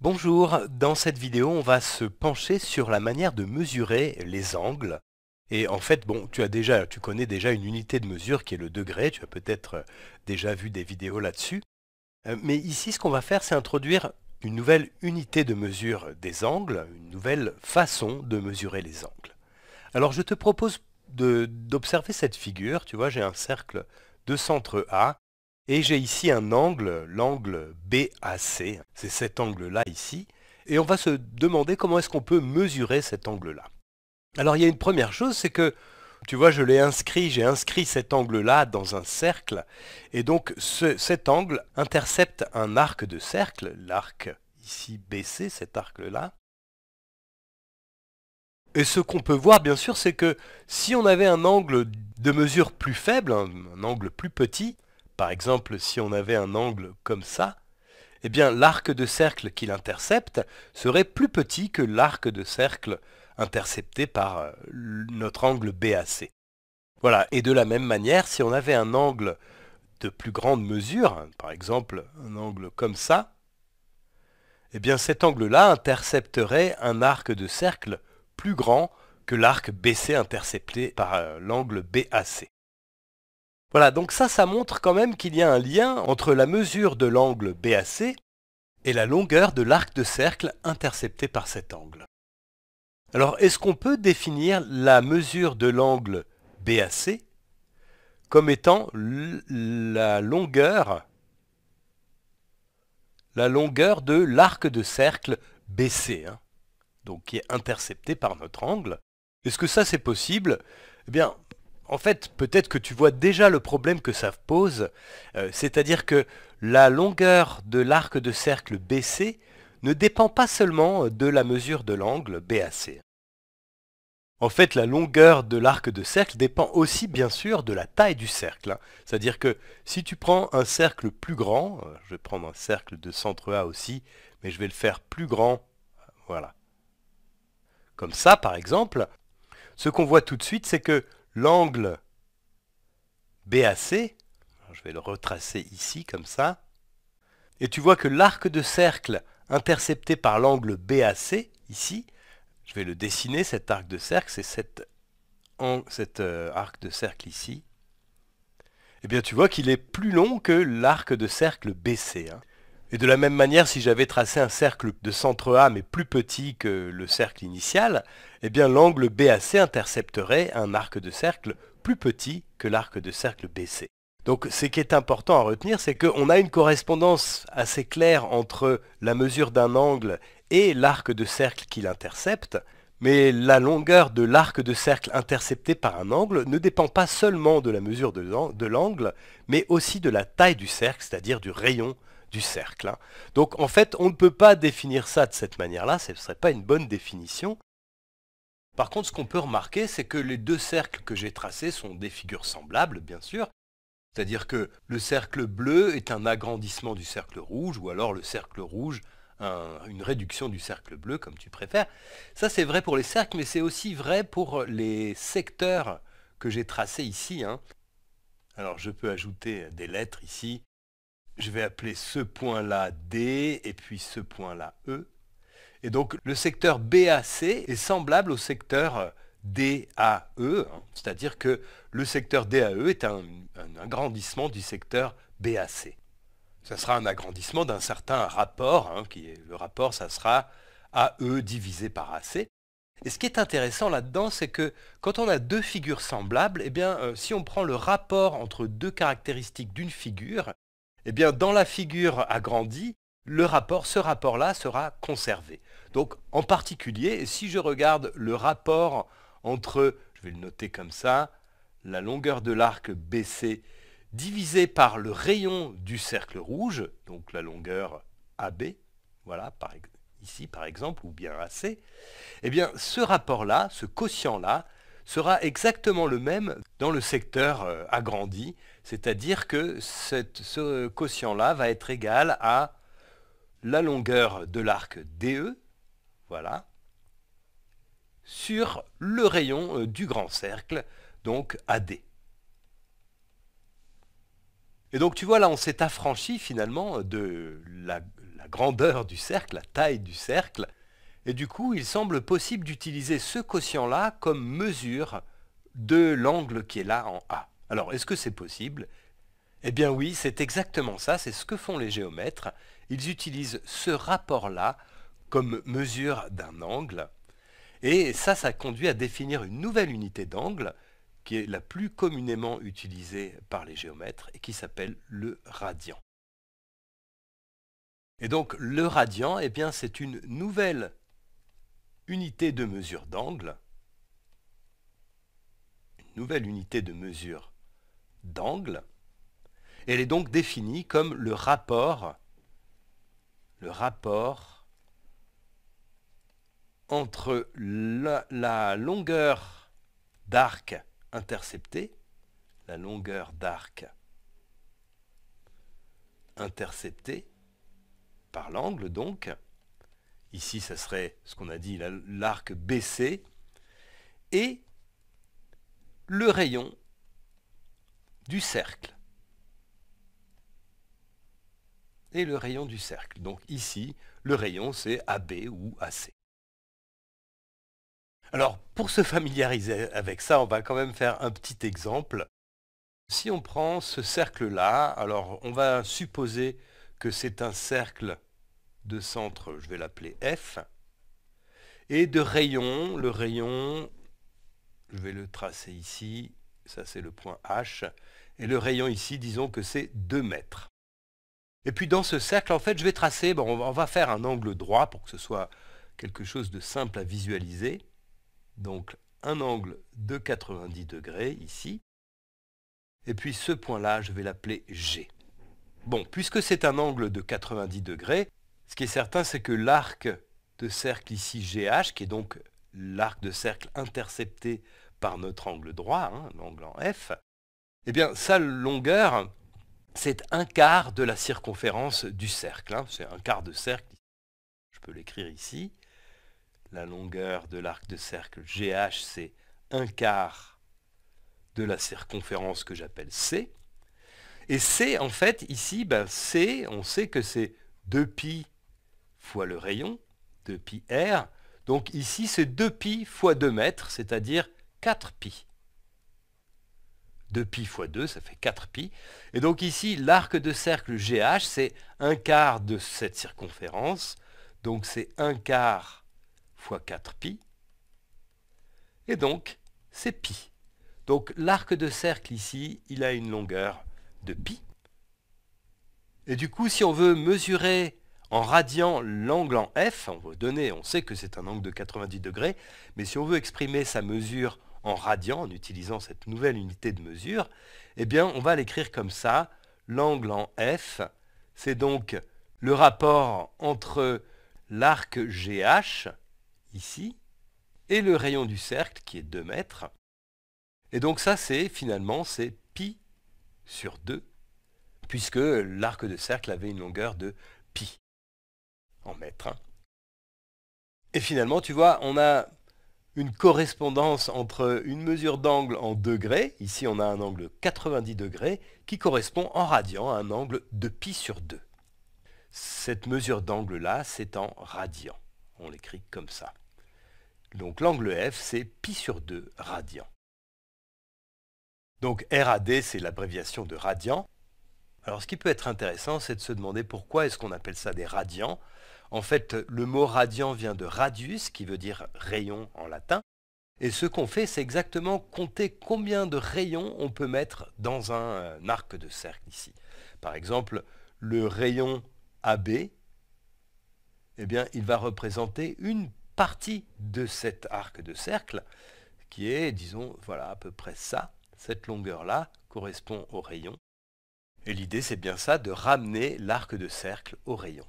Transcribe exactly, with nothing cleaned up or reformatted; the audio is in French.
Bonjour, dans cette vidéo on va se pencher sur la manière de mesurer les angles. Et en fait, bon, tu as déjà, tu connais déjà une unité de mesure qui est le degré, tu as peut-être déjà vu des vidéos là-dessus. Mais ici ce qu'on va faire, c'est introduire une nouvelle unité de mesure des angles, une nouvelle façon de mesurer les angles. Alors je te propose d'observer cette figure, tu vois, j'ai un cercle de centre A. Et j'ai ici un angle, l'angle B A C, c'est cet angle-là ici, et on va se demander comment est-ce qu'on peut mesurer cet angle-là. Alors il y a une première chose, c'est que, tu vois, je l'ai inscrit, j'ai inscrit cet angle-là dans un cercle, et donc ce, cet angle intercepte un arc de cercle, l'arc ici B C, cet arc-là. Et ce qu'on peut voir, bien sûr, c'est que si on avait un angle de mesure plus faible, un, un angle plus petit, par exemple, si on avait un angle comme ça, eh bien l'arc de cercle qui l'intercepte serait plus petit que l'arc de cercle intercepté par notre angle B A C. Voilà, et de la même manière, si on avait un angle de plus grande mesure, par exemple un angle comme ça, eh bien cet angle-là intercepterait un arc de cercle plus grand que l'arc B C intercepté par l'angle B A C. Voilà, donc ça, ça montre quand même qu'il y a un lien entre la mesure de l'angle B A C et la longueur de l'arc de cercle intercepté par cet angle. Alors, est-ce qu'on peut définir la mesure de l'angle B A C comme étant la longueur, la longueur de l'arc de cercle B C, hein, donc qui est intercepté par notre angle? Est-ce que ça, c'est possible? Eh bien, en fait, peut-être que tu vois déjà le problème que ça pose, euh, c'est-à-dire que la longueur de l'arc de cercle B C ne dépend pas seulement de la mesure de l'angle B A C. En fait, la longueur de l'arc de cercle dépend aussi bien sûr de la taille du cercle, hein. C'est-à-dire que si tu prends un cercle plus grand, euh, je vais prendre un cercle de centre A aussi, mais je vais le faire plus grand, voilà. Comme ça, par exemple, ce qu'on voit tout de suite, c'est que l'angle B A C, je vais le retracer ici comme ça, et tu vois que l'arc de cercle intercepté par l'angle B A C, ici, je vais le dessiner, cet arc de cercle, c'est cet, cet euh, arc de cercle ici, et bien tu vois qu'il est plus long que l'arc de cercle B C, hein. Et de la même manière, si j'avais tracé un cercle de centre A mais plus petit que le cercle initial, eh bien l'angle B A C intercepterait un arc de cercle plus petit que l'arc de cercle B C. Donc ce qui est important à retenir, c'est qu'on a une correspondance assez claire entre la mesure d'un angle et l'arc de cercle qui l'intercepte, mais la longueur de l'arc de cercle intercepté par un angle ne dépend pas seulement de la mesure de l'angle, mais aussi de la taille du cercle, c'est-à-dire du rayon du cercle. Donc en fait, on ne peut pas définir ça de cette manière-là, ce ne serait pas une bonne définition. Par contre, ce qu'on peut remarquer, c'est que les deux cercles que j'ai tracés sont des figures semblables, bien sûr. C'est-à-dire que le cercle bleu est un agrandissement du cercle rouge, ou alors le cercle rouge, un, une réduction du cercle bleu, comme tu préfères. Ça, c'est vrai pour les cercles, mais c'est aussi vrai pour les secteurs que j'ai tracés ici, hein. Alors, je peux ajouter des lettres ici. Je vais appeler ce point-là D et puis ce point-là E. Et donc le secteur B A C est semblable au secteur D A E, hein, c'est-à-dire que le secteur D A E est un, un agrandissement du secteur B A C. Ça sera un agrandissement d'un certain rapport, hein, qui est, le rapport ça sera A E divisé par A C. Et ce qui est intéressant là-dedans, c'est que quand on a deux figures semblables, eh bien, euh, si on prend le rapport entre deux caractéristiques d'une figure, eh bien, dans la figure agrandie, le rapport, ce rapport-là sera conservé. Donc, en particulier, si je regarde le rapport entre, je vais le noter comme ça, la longueur de l'arc B C divisé par le rayon du cercle rouge, donc la longueur A B, voilà, par, ici par exemple, ou bien A C, eh bien, ce rapport-là, ce quotient-là, sera exactement le même dans le secteur agrandi, c'est-à-dire que cette, ce quotient-là va être égal à la longueur de l'arc D E, voilà, sur le rayon du grand cercle, donc A D. Et donc tu vois là, on s'est affranchi finalement de la, la grandeur du cercle, la taille du cercle, et du coup il semble possible d'utiliser ce quotient-là comme mesure de l'angle qui est là en A. Alors est-ce que c'est possible? Eh bien oui, c'est exactement ça, c'est ce que font les géomètres. Ils utilisent ce rapport-là comme mesure d'un angle, et ça, ça conduit à définir une nouvelle unité d'angle qui est la plus communément utilisée par les géomètres et qui s'appelle le radian. Et donc le radian, eh bien, c'est une nouvelle unité de mesure d'angle, une nouvelle unité de mesure d'angle. Elle est donc définie comme le rapport, le rapport entre la, la longueur d'arc interceptée, la longueur d'arc interceptée par l'angle donc, ici ça serait ce qu'on a dit l'arc B C, et le rayon du cercle. Et le rayon du cercle. Donc ici, le rayon c'est A B ou A C. Alors pour se familiariser avec ça, on va quand même faire un petit exemple. Si on prend ce cercle-là, alors on va supposer que c'est un cercle de centre, je vais l'appeler F, et de rayon, le rayon, je vais le tracer ici, ça c'est le point H, et le rayon ici, disons que c'est deux mètres. Et puis dans ce cercle, en fait, je vais tracer, bon, on va faire un angle droit pour que ce soit quelque chose de simple à visualiser. Donc un angle de quatre-vingt-dix degrés ici. Et puis ce point-là, je vais l'appeler G. Bon, puisque c'est un angle de quatre-vingt-dix degrés, ce qui est certain, c'est que l'arc de cercle ici G H, qui est donc l'arc de cercle intercepté par notre angle droit, hein, l'angle en F, eh bien sa longueur, c'est un quart de la circonférence du cercle. Hein. C'est un quart de cercle. Je peux l'écrire ici. La longueur de l'arc de cercle G H, c'est un quart de la circonférence que j'appelle C. Et C, en fait, ici, ben, C, on sait que c'est deux pi fois le rayon, deux pi R. Donc ici, c'est deux pi fois deux mètres, c'est-à-dire quatre pi. deux pi fois deux, ça fait quatre pi. Et donc ici, l'arc de cercle G H, c'est un quart de cette circonférence. Donc c'est un quart fois quatre pi. Et donc, c'est pi. Donc l'arc de cercle ici, il a une longueur de pi. Et du coup, si on veut mesurer en radian l'angle en F, on veut donner, on sait que c'est un angle de quatre-vingt-dix degrés, mais si on veut exprimer sa mesure en radian, en utilisant cette nouvelle unité de mesure, eh bien, on va l'écrire comme ça. L'angle en F, c'est donc le rapport entre l'arc G H, ici, et le rayon du cercle, qui est deux mètres. Et donc ça, c'est finalement, c'est pi sur deux, puisque l'arc de cercle avait une longueur de pi, en mètres. Hein. Et finalement, tu vois, on a une correspondance entre une mesure d'angle en degrés, ici on a un angle quatre-vingt-dix degrés, qui correspond en radian à un angle de pi sur deux. Cette mesure d'angle-là, c'est en radian. On l'écrit comme ça. Donc l'angle F, c'est pi sur deux radian. Donc R A D, c'est l'abréviation de radian. Alors ce qui peut être intéressant, c'est de se demander pourquoi est-ce qu'on appelle ça des radians. En fait, le mot radian vient de radius, qui veut dire rayon en latin. Et ce qu'on fait, c'est exactement compter combien de rayons on peut mettre dans un arc de cercle ici. Par exemple, le rayon A B, eh bien, il va représenter une partie de cet arc de cercle, qui est, disons, voilà, à peu près ça. Cette longueur-là correspond au rayon. Et l'idée, c'est bien ça, de ramener l'arc de cercle au rayon.